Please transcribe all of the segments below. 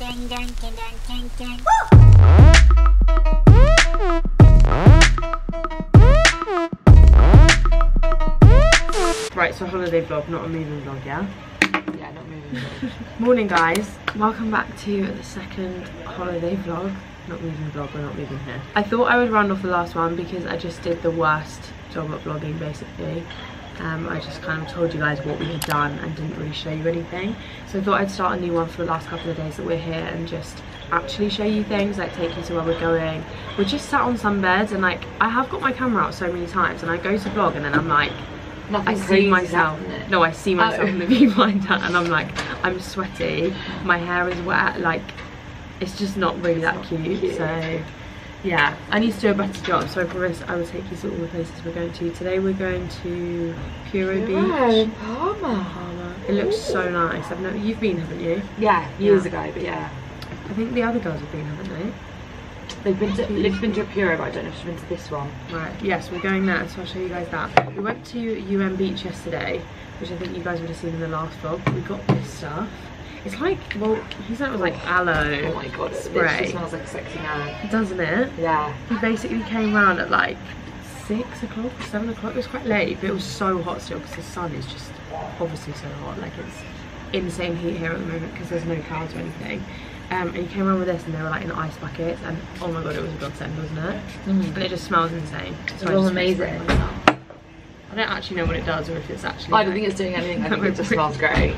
Right, so holiday vlog, not a moving vlog, yeah? Yeah, not moving vlog. Morning, guys. Welcome back to the second holiday vlog. Not moving vlog, we're not moving here. I thought I would round off the last one because I just did the worst job at vlogging, basically. I just kind of told you guys what we had done and didn't really show you anything. So I thought I'd start a new one for the last couple of days that we're here and just actually show you things, like take you to where we're going. We just sat on sunbeds and like, I have got my camera out so many times and I go to vlog and then I'm like, I see myself in the viewfinder and I'm like, I'm sweaty, my hair is wet, like, it's just not really that cute. So yeah, I need to do a better job, so I promise I will take you to all the places we're going to. Today we're going to Puro Beach. Palma. It looks so nice. I've never, you've been, haven't you? Yeah, years ago, but yeah. I think the other girls have been, haven't they? They've been to, Liv's been to Puro, but I don't know if she's been to this one. Right, yes, we're going there, so I'll show you guys that. We went to Beach yesterday, which I think you guys would have seen in the last vlog. We got this stuff. It's like, well, he said it was like aloe. Oh my god, spray. It smells like sexy now. Doesn't it? Yeah. He basically came round at like 6 o'clock, 7 o'clock. It was quite late, but it was so hot still because the sun is just obviously so hot. Like, it's insane heat here at the moment because there's no clouds or anything. And he came around with this and they were like in ice buckets and oh my god, it was a godsend, wasn't it? Mm. And it just smells insane. So it was amazing. I don't actually know what it does or if it's actually... I don't think it's doing anything. I think it just smells great.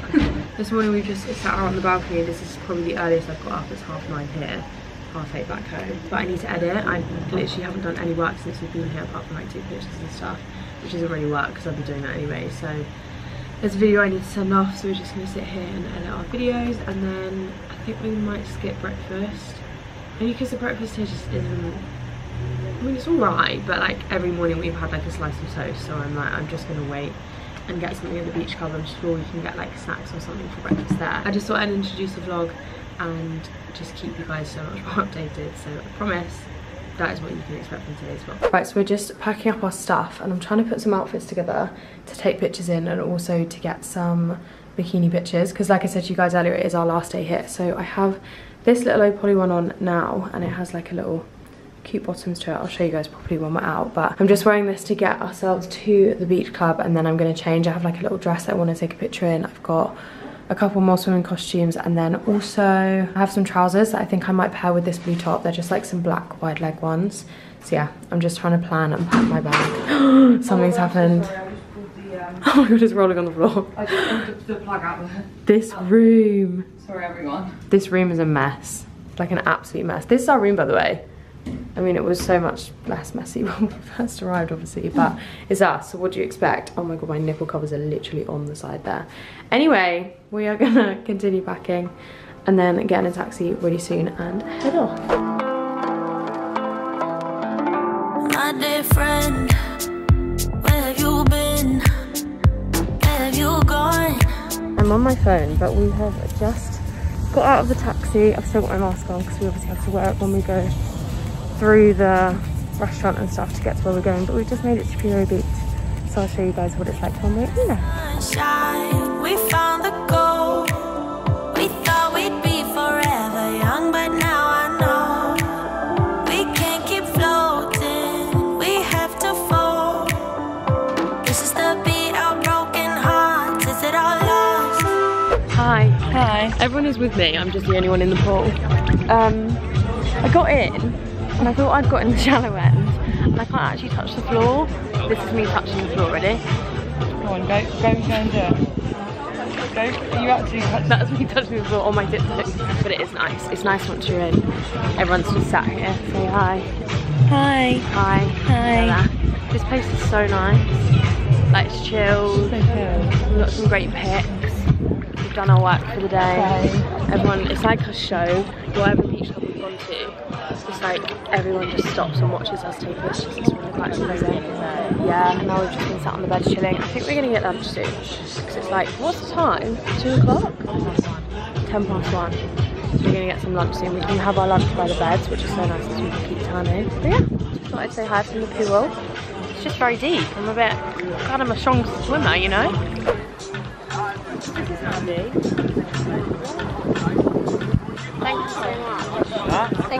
This morning we just sat out on the balcony. This is probably the earliest I've got up. It's 9:30 here, 8:30 back home. But I need to edit. I literally haven't done any work since we've been here apart from like 2 pictures and stuff, which isn't really work because I'll be doing that anyway. So there's a video I need to send off, so we're just going to sit here and edit our videos, and then I think we might skip breakfast. Only because the breakfast here just isn't... I mean, it's alright, but like every morning we've had like a slice of toast, so I'm like, I'm just going to wait and get something at the Beach Club. I'm sure you can get like snacks or something for breakfast there. I just thought I'd introduce the vlog and just keep you guys so much more updated, so I promise that is what you can expect from today's vlog. Right, so we're just packing up our stuff and I'm trying to put some outfits together to take pictures in and also to get some bikini pictures, because like I said to you guys earlier, it is our last day here. So I have this little Oh Polly one on now and it has like a little cute bottoms to it. I'll show you guys properly when we're out, but I'm just wearing this to get ourselves to the Beach Club and then I'm going to change. I have like a little dress that I want to take a picture in. I've got a couple more swimming costumes and then also I have some trousers that I think I might pair with this blue top. They're just like some black wide leg ones. So yeah, I'm just trying to plan and pack my bag. Something's happened. Oh my god, it's rolling on the floor. I just wanted the plug out there. This room. Sorry everyone. This room is a mess. Like an absolute mess. This is our room, by the way. I mean, it was so much less messy when we first arrived, obviously, but it's us, so what do you expect? Oh my god, my nipple covers are literally on the side there. Anyway, we are gonna continue packing and then get in a taxi really soon and head off. My dear friend, where have you been? Where have you gone? I'm on my phone, but we have just got out of the taxi. I've still got my mask on because we obviously have to wear it when we go through the restaurant and stuff to get to where we're going, but we've just made it to Puro Beach, so I'll show you guys what it's like when we're in there. We found the goal. We thought we'd be forever young, but now I know we can't keep floating. We have to fall. This is the beat of broken hearts. Is it all lost? Hi. Hi. Everyone is with me. I'm just the only one in the pool. I got in. And I thought I'd got in the shallow end and I can't actually touch the floor. This is me touching the floor already. Go on, go and do it. Go, you actually touch. That's me touching the floor on my tiptoes. But it is nice. It's nice once you're in. Everyone's just sat here. Say hi. Hi. Hi. Hi. This place is so nice. Like, it's chilled. So cool. We've got some great pics. We've done our work for the day. Okay. Everyone, it's like a show. Whatever beach club we've gone to, it's just like everyone just stops and watches us take pictures. It's really quite amazing. Yeah, and now we've just been sat on the bed chilling. I think we're gonna get lunch soon because it's like, what's the time? 2 o'clock? 1:10. So we're gonna get some lunch soon. We can have our lunch by the beds, which is so nice because we can keep turning. But yeah, just thought I'd say hi from the pool. It's just very deep. I'm a bit, God, I'm a strong swimmer, you know. This is handy. Thank you.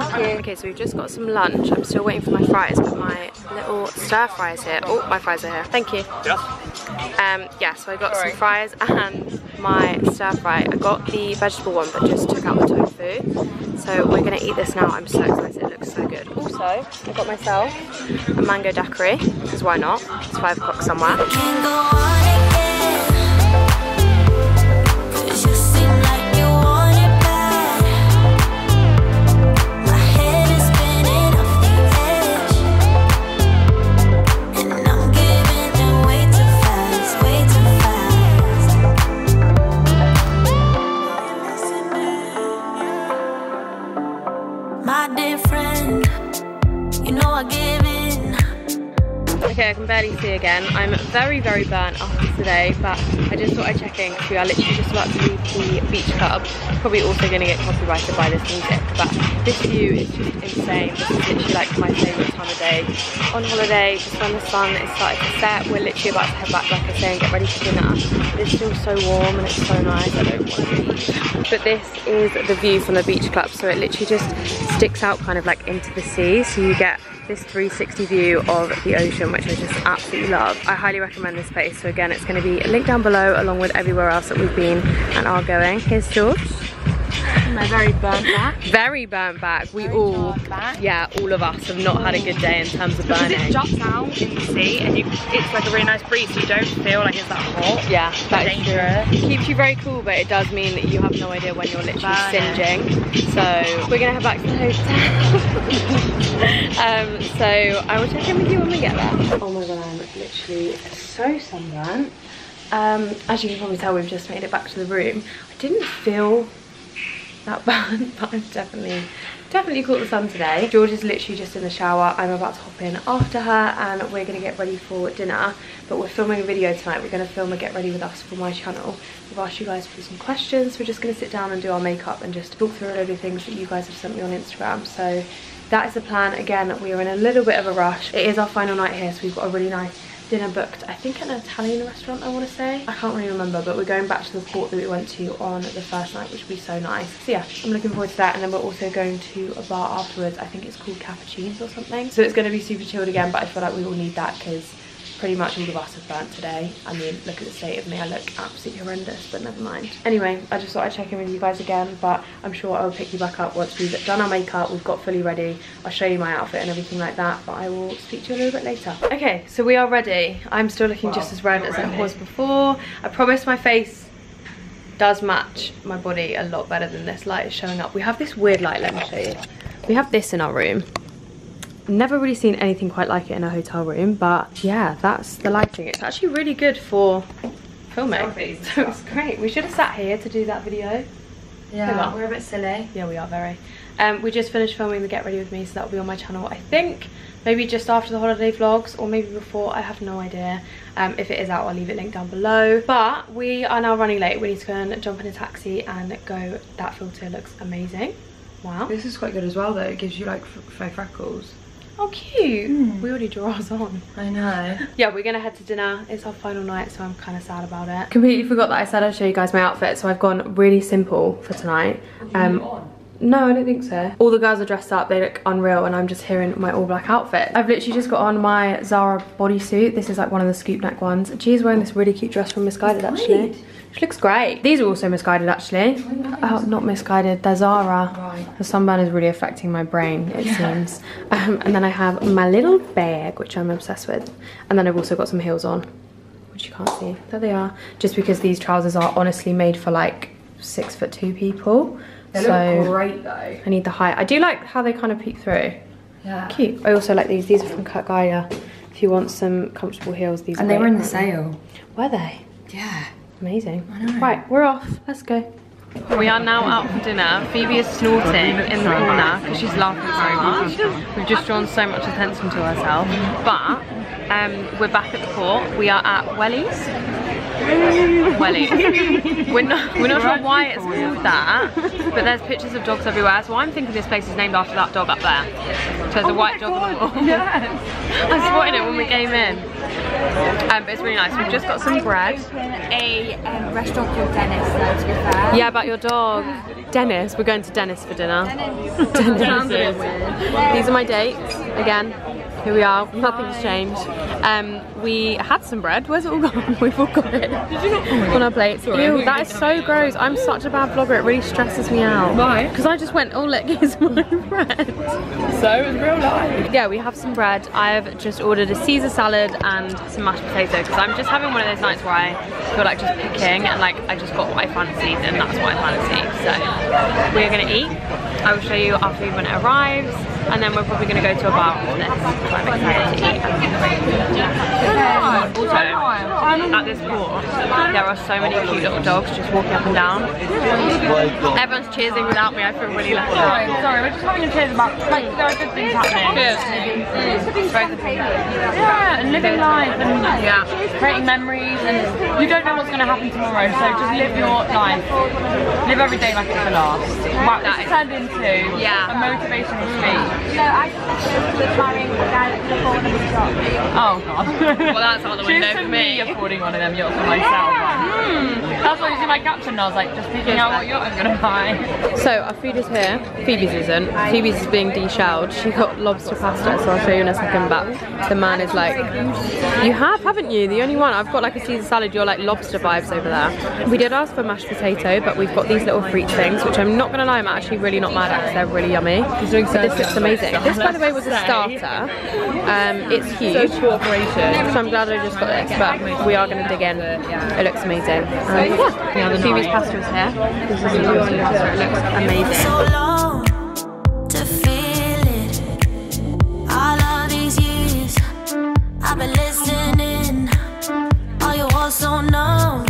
Thank you. Okay, so we've just got some lunch. I'm still waiting for my fries, but my little stir fry is here. Oh, my fries are here. Thank you. Yeah. Yeah, so I got some fries and my stir fry. I got the vegetable one, but just took out the tofu. So we're gonna eat this now. I'm so excited. It looks so good. Also, I got myself a mango daiquiri, because why not? It's 5 o'clock somewhere. Okay, I can barely see again. I'm very, very burnt after today, but I just thought I'd check in because we are literally just about to leave the beach club. Probably also going to get copyrighted by this music, but this view is just insane. This is literally like my favourite time of day on holiday, just when the sun is starting to set. We're literally about to head back, like I say, and get ready for dinner. It's still so warm and it's so nice. I don't want to leave. But this is the view from the beach club, so it literally just sticks out kind of like into the sea, so you get this 360 view of the ocean, which I just absolutely love. I highly recommend this place. So again, it's going to be linked down below along with everywhere else that we've been and are going. Here's George. My very burnt back. Very burnt back. We very all, yeah, all of us have not had a good day in terms of burning. It drops down in the sea and you, it's like a really nice breeze, so you don't feel like it's that hot. Yeah, that's dangerous. It keeps you very cool, but it does mean that you have no idea when you're literally singeing. So we're gonna head back to the hotel. So I will check in with you when we get there. Oh my god, I'm literally so sunburnt. As you can probably tell, we've just made it back to the room. I didn't feel that burnt, but I've definitely caught the sun today. George is literally just in the shower. I'm about to hop in after her and we're gonna get ready for dinner, but we're filming a video tonight. We're gonna film a get ready with us for my channel. We've asked you guys for some questions. We're just gonna sit down and do our makeup and just talk through a load of things that you guys have sent me on Instagram. So that is the plan. Again, we are in a little bit of a rush. It is our final night here, so we've got a really nice dinner booked, I think at an Italian restaurant, I want to say. I can't really remember, but we're going back to the port that we went to on the first night, which would be so nice. So yeah, I'm looking forward to that. And then we're also going to a bar afterwards. I think it's called Cappuccino or something. So it's going to be super chilled again, but I feel like we all need that because pretty much all of us have burnt today. I mean, look at the state of me. I look absolutely horrendous, but never mind. Anyway, I just thought I'd check in with you guys again, but I'm sure I'll pick you back up once we've done our makeup, we've got fully ready. I'll show you my outfit and everything like that, but I will speak to you a little bit later. Okay, so we are ready. I'm still looking just as red as I was before. I promise my face does match my body a lot better than this light is showing up. We have this weird light, let me show you. We have this in our room. Never really seen anything quite like it in a hotel room, but yeah, that's the lighting. It's actually really good for filming. So it's great. We should have sat here to do that video. Yeah, we're a bit silly. Yeah, we are very. We just finished filming the Get Ready With Me, so that'll be on my channel, I think. Maybe just after the holiday vlogs, or maybe before, I have no idea. If it is out, I'll leave it linked down below. But we are now running late. We need to go and jump in a taxi and go. That filter looks amazing. Wow. This is quite good as well, though. It gives you like faux freckles. Oh, cute. We already drew ours on. I know. Yeah, we're gonna head to dinner. It's our final night, so I'm kind of sad about it. Completely forgot that I said I'd show you guys my outfit, so I've gone really simple for tonight. No, I don't think so. All the girls are dressed up, they look unreal, and I'm just here in my all black outfit. I've literally just got on my Zara bodysuit. This is like one of the scoop neck ones. She's wearing this really cute dress from Missguided, actually. She looks great. These are also Missguided, actually. Oh, not Missguided, they're Zara. Right. The sunburn is really affecting my brain, it seems. And then I have my little bag, which I'm obsessed with. And then I've also got some heels on, which you can't see. There they are. Just because these trousers are honestly made for like 6'2" people. They look great though. I need the height. I do like how they kind of peek through. Yeah. Cute. I also like these. These are from Kurt Geiger. If you want some comfortable heels, these are. And they were in the sale. Were they? Yeah. Amazing. I know. Right, we're off. Let's go. We are now out for dinner. Phoebe is snorting in the corner because she's laughing so much. We've just drawn so much attention to herself. But we're back at the port. We are at Wellies. Wellies. We're not sure why it's called that, but there's pictures of dogs everywhere. So I'm thinking this place is named after that dog up there. which has a white dog on the wall. Yes. I spotted it when we came in. But it's really nice. We've just got some bread. A restaurant called Dennis, though, to be fair. Yeah, about your dog. Yeah. Dennis. We're going to Dennis for dinner. Dennis. Dennis. These are my dates. Again, here we are. Nothing's changed. We had some bread. Where's it all gone? We've all got it. Did you not on our plates? Ew, that is so gross. I'm such a bad vlogger. It really stresses me out. Why? Because I just went, oh, look, here's my bread. So it's real life. Yeah, we have some bread. I've just ordered a Caesar salad and some mashed potatoes because I'm just having one of those nights where I feel like just picking and like I just got what I fancied and that's what I fancied. So we're gonna eat. I will show you after when it arrives, and then we're probably gonna go to a bar for this. I'm excited to eat. Also, at this court, there are so many cute little dogs just walking up and down. Everyone's cheersing without me. I feel really lucky. Sorry, we're just having a cheers about like there are good things happening. Good. Yeah, and living life and creating memories, and you don't know what's gonna happen tomorrow, so just live your life. Live every day like it's the last. Wow, that turned into a motivational speech. No, I just was marrying the guy that's the boarding shop. Oh god. Well, that's out the window for me. You're boarding one of them yachts for myself. Yeah. That's why you see my caption. I was like, just picking out what yacht I'm gonna buy. So our food is here. Phoebe's isn't. Phoebe's is being de-shelled. She got lobster pasta, so I'll show you in a second. But the man is like, you have, haven't you? The only one. I've got like a Caesar salad. You're like lobster vibes over there. We did ask for mashed potato, but we've got these little fruit things, which I'm not gonna lie, I'm actually really not mad at because they're really yummy. But this looks amazing. This, by the way, was a starter. It's huge. So I'm glad I just got this, but we are going to dig in. It looks amazing. The Phoebe's pasta is here. This is a lobster pasta. It looks amazing. So long to feel it. All of these years, I've been listening. All you also know.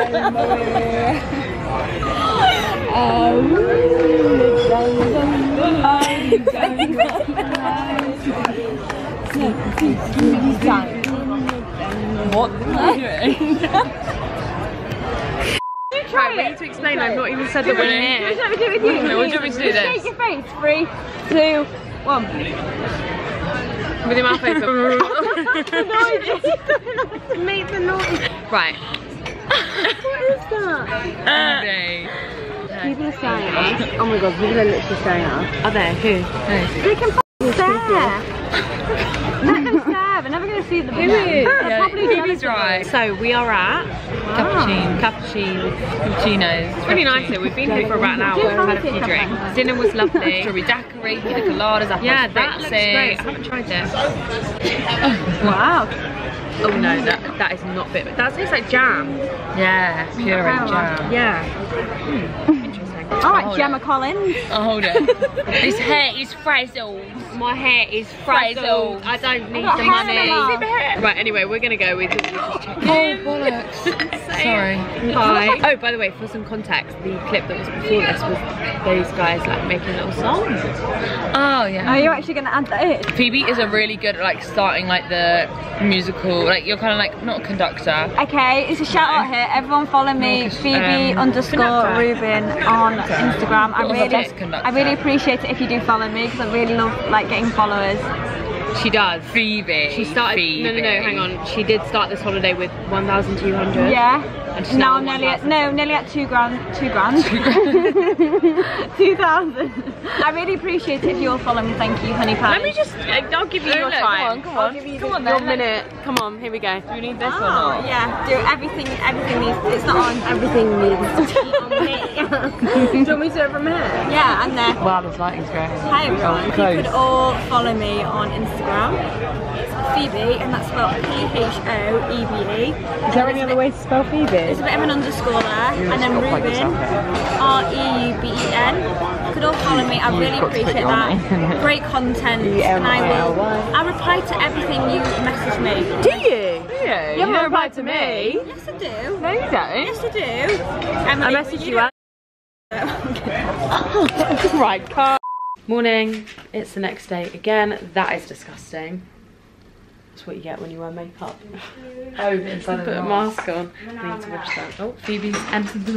What are you doing? You try it. I need to explain. I've not even said the word. Let me do it with you. What do you want me to do then? Shake your face. 3, 2, 1. With your mouth open. The noise. Make the noise. Right. What is that? People are staring at us. Oh my god, people are literally staring at us. Are they? Who? Who? They can f***ing stare! Let them stare, we're never going to see them. Who is? Phoebe's right. So we are at Cappuccinos. It's really nice here, we've been here for about an hour, we've had a few drinks. Dinner was lovely. We decorated the coladas after. Yeah, that looks great. I haven't tried this. Wow. Oh no, that is not bitter. That tastes like jam. Yeah, puree jam. Yeah. Interesting. Alright, Gemma Collins. I'll hold it. His hair is frazzled. My hair is frazzled. I don't need the money. Right, anyway, we're gonna go with. Oh bollocks. Sorry. Hi. Oh, by the way, for some context, the clip that was before this was those guys like making little songs. Oh yeah. Are you actually gonna add that in? Phoebe is a really good at like starting like the musical. Like you're kind of like not a conductor. Okay, it's a shout out here. Everyone follow me, Phoebe _Reuben on Instagram. I really appreciate it if you do follow me because I really love like getting followers. She does. Phoebe. She started. Phoebe. No, hang on. She did start this holiday with 1,200. Yeah. And she's now nearly at 2 grand. 2 grand. 2 grand. 2,000. I really appreciate it if you all follow me. Thank you, honey pie. Let me just. I'll give you your time. Come on. Your minute. Come on. Here we go. Do you need this one? Yeah. Do everything. Everything needs. It's not on. Everything needs. Do you want me to do it from here? Yeah, and there. Wow, this lighting's great. Hi everyone. You could all follow me on Instagram. It's Phoebe, and that's spelled P-H-O-E-B-E. Is there any other way to spell Phoebe? There's a bit of an underscore there, and then Reuben, R-E-U-B-E-N. You could all follow me, I really appreciate that. Great content, and I reply to everything you message me. Do you? You haven't replied to me? Yes I do. No you don't. Yes I do. I message you out. Right, Carl. Morning, it's the next day again. That is disgusting. That's what you get when you wear makeup. Oh, put a mask on. I need to watch that. Oh, Phoebe's entered the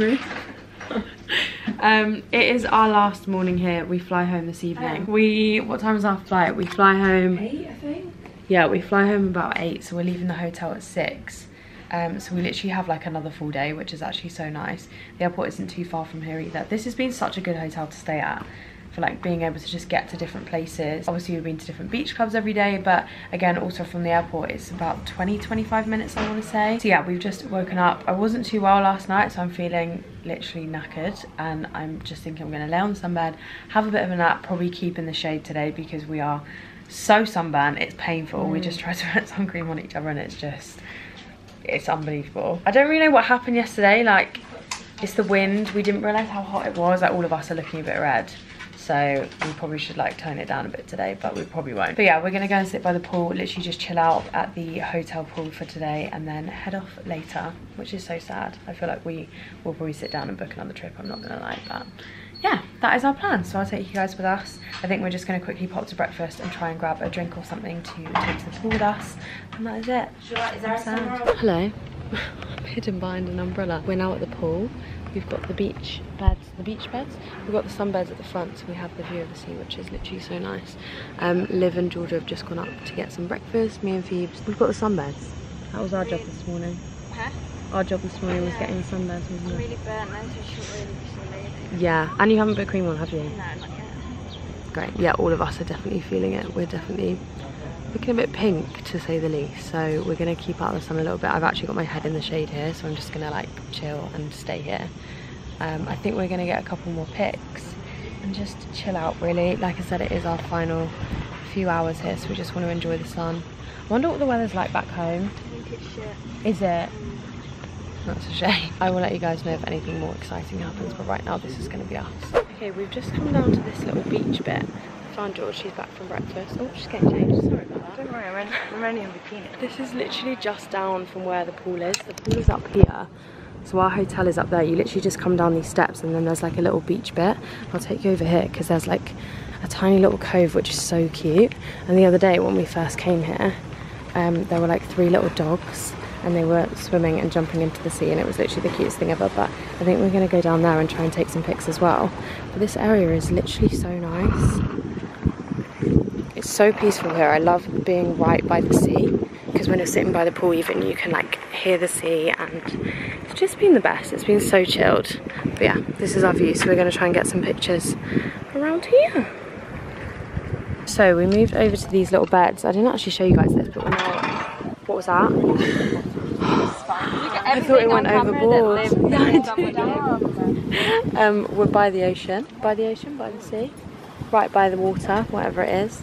room. It is our last morning here. We fly home this evening. What time is our flight? We fly home 8, I think. Yeah, we fly home about 8, so we're leaving the hotel at 6. So we literally have like another full day, which is actually so nice. The airport isn't too far from here either. This has been such a good hotel to stay at, for like being able to just get to different places. Obviously we've been to different beach clubs every day, but again, also from the airport it's about 20-25 minutes, I want to say. So yeah, we've just woken up. I wasn't too well last night, so I'm feeling literally knackered, and I'm just thinking I'm gonna lay on the sunbed, have a bit of a nap, probably keep in the shade today because we are so sunburned, it's painful. We just try to put sun cream on each other and it's unbelievable. I don't really know what happened yesterday. Like, it's the wind. We didn't realize how hot it was. Like, all of us are looking a bit red. So we probably should like tone it down a bit today, but we probably won't. But yeah, we're gonna go and sit by the pool, literally just chill out at the hotel pool for today and then head off later, which is so sad. I feel like we will probably sit down and book another trip, I'm not gonna lie, but yeah, that is our plan. So I'll take you guys with us. I think we're just gonna quickly pop to breakfast and try and grab a drink or something to take to the pool with us. And that is it. Is there a Hello, I'm hidden behind an umbrella. We're now at the pool. We've got the beach beds, we've got the sunbeds at the front, so we have the view of the sea, which is literally so nice. Liv and Georgia have just gone up to get some breakfast, me and Phoebe. We've got the sunbeds. That was our job this morning. Huh? Our job this morning was getting the sunbeds, wasn't it? Really burnt, so we shouldn't really be. Yeah, and you haven't put cream on, have you? No, not yet. Great, yeah, all of us are definitely feeling it. We're definitely looking a bit pink, to say the least, so we're gonna keep out of the sun a little bit. I've actually got my head in the shade here, so I'm just gonna like chill and stay here. I think we're gonna get a couple more pics and just chill out, really. Like I said, it is our final few hours here, so we just want to enjoy the sun. I wonder what the weather's like back home. I think it's shit. Is it? That's a shame. I will let you guys know if anything more exciting happens, but right now this is gonna be us. Okay, we've just come down to this little beach bit. Found George, she's back from breakfast. Oh, she's getting changed, sorry about that. Don't worry, I'm only in bikini. This is literally just down from where the pool is. The pool is up here, so our hotel is up there. You literally just come down these steps and then there's like a little beach bit. I'll take you over here because there's like a tiny little cove which is so cute. And the other day when we first came here, there were like 3 little dogs and they were swimming and jumping into the sea, and it was literally the cutest thing ever. But I think we're gonna go down there and try and take some pics as well. But this area is literally so nice. It's so peaceful here. I love being right by the sea, because when you're sitting by the pool even you can like hear the sea, and it's just been the best. It's been so chilled. But yeah, this is our view, so we're going to try and get some pictures around here. So we moved over to these little beds. I didn't actually show you guys this, but we're now... What was that? I thought it went overboard. Yeah, we're by the ocean. By the ocean? By the sea? Right by the water, whatever it is.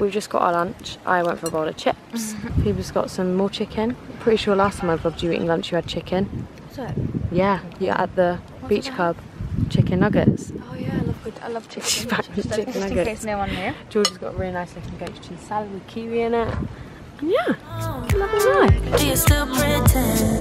We've just got our lunch. I went for a bowl of chips. Phoebe's got some more chicken. Pretty sure last time I vlogged you eating lunch, you had chicken. So? Yeah, you at the beach club. Chicken nuggets. Oh yeah, I love chicken. She's back with chicken nuggets. Just in case no one knew. George's got a really nice looking goat cheese salad with kiwi in it. And yeah, lovely life. Do you still pretend?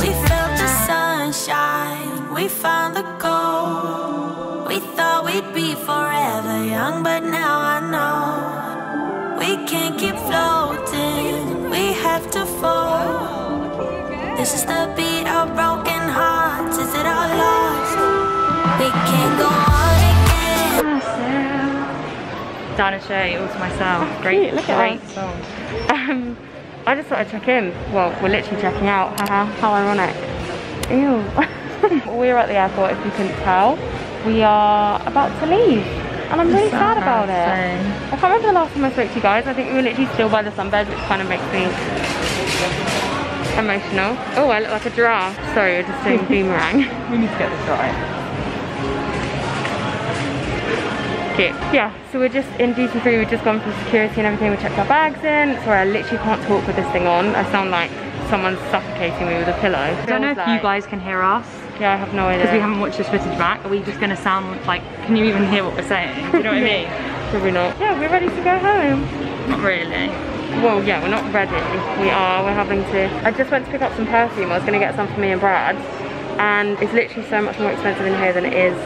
We felt the sunshine. We found the gold. We thought we'd be forever young, but now I know we can't keep floating, we have to fall. This is the beat of broken hearts, is it all lost? We can't go on again. Dinosaur, all to myself. Great, look at that song. I just thought I'd check in. Well, we're literally checking out. Haha, how ironic. Ew. We're at the airport, if you couldn't tell. We are about to leave, and I'm really sad about it. I can't remember the last time I spoke to you guys. I think we were literally still by the sunbed, which kind of makes me emotional. Oh, I look like a giraffe. Sorry, we're just doing boomerang. We need to get this right. Cute. Yeah, so we're just in duty free. We've just gone from security and everything. We checked our bags in. Sorry, I literally can't talk with this thing on. I sound like someone's suffocating me with a pillow. I don't know if you guys can hear us. Yeah, I have no idea. Because we haven't watched this footage back. Are we just going to sound like, can you even hear what we're saying? Do you know what I mean? Probably not. Yeah, we're ready to go home. Not really. Well, yeah, we're not ready. We are, we're having to. I just went to pick up some perfume. I was going to get some for me and Brad. And it's literally so much more expensive in here than it is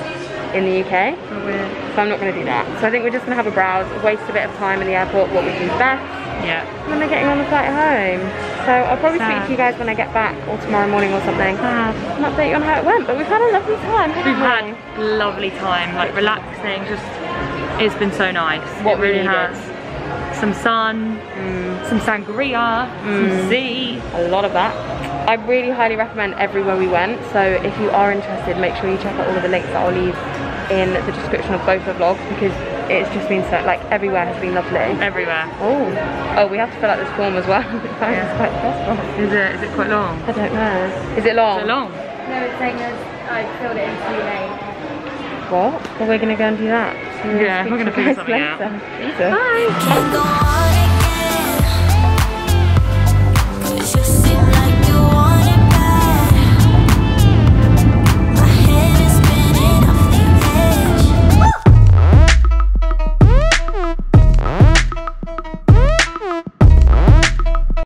in the UK. Oh, weird. So I'm not going to do that. So I think we're just going to have a browse, waste a bit of time in the airport, what we do best. Yeah. And then we're getting on the flight home. So I'll probably speak to you guys when I get back, or tomorrow morning or something. An update on how it went, but we've had a lovely time. We've had a lovely time, like relaxing, just, it's been so nice. What it really has. Some sun, some sangria, some sea. A lot of that. I really highly recommend everywhere we went. So if you are interested, make sure you check out all of the links that I'll leave in the description of both the vlogs, because it's just been so, like, everywhere has been lovely. Everywhere. Oh, we have to fill out this form as well. It's quite stressful. Is it quite long? I don't know. Is it long? Is it long? No, it's saying I filled it in too late. What? Well, we're going to go and do that. So we're going to figure something out. Bye!